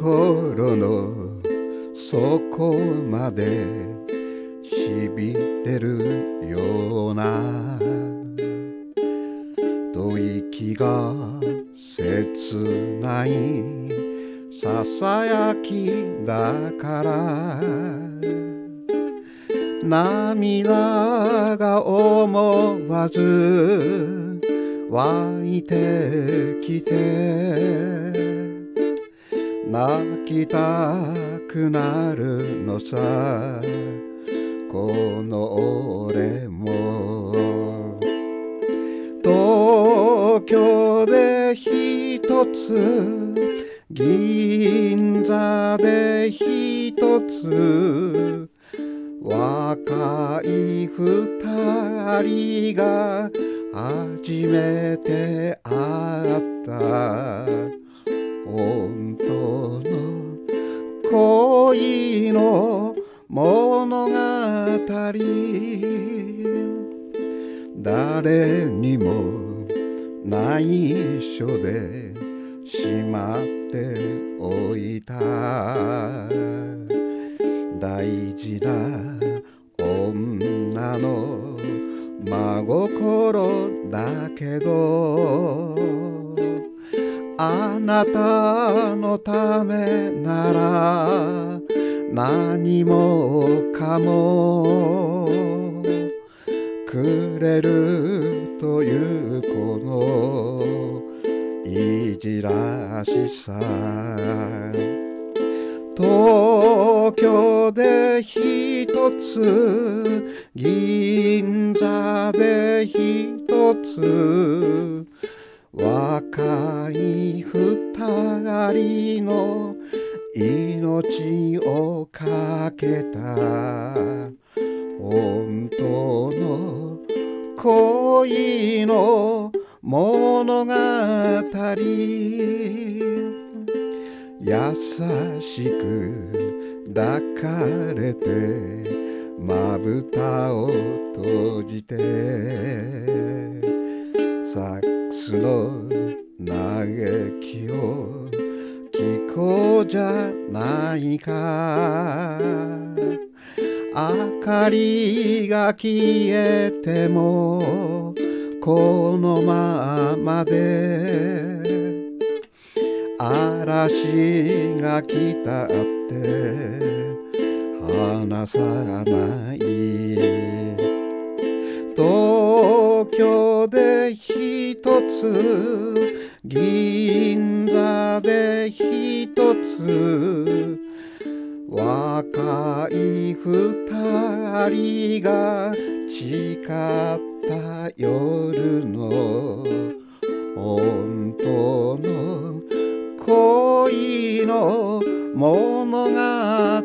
心の底まで痺れるような吐息が切ないささやきだから涙が思わず湧いてきて泣きたくなるのさこの俺も東京でひとつ銀座でひとつ若い二人が初めて会った本当の恋の物語誰にも内緒でしまっておいた大事な女の真心だけどあなたのためなら何もかもくれるというこのいじらしさ東京でひとつ銀座でひとつ若い二人の命をかけた本当の恋の物語優しく抱かれてまぶたを閉じてサックスの嘆きを聞こうじゃないか明かりが消えてもこのままで嵐が来たって離さない東京でひとつ銀座でひとつ若い二人が誓った夜の本当の恋の物語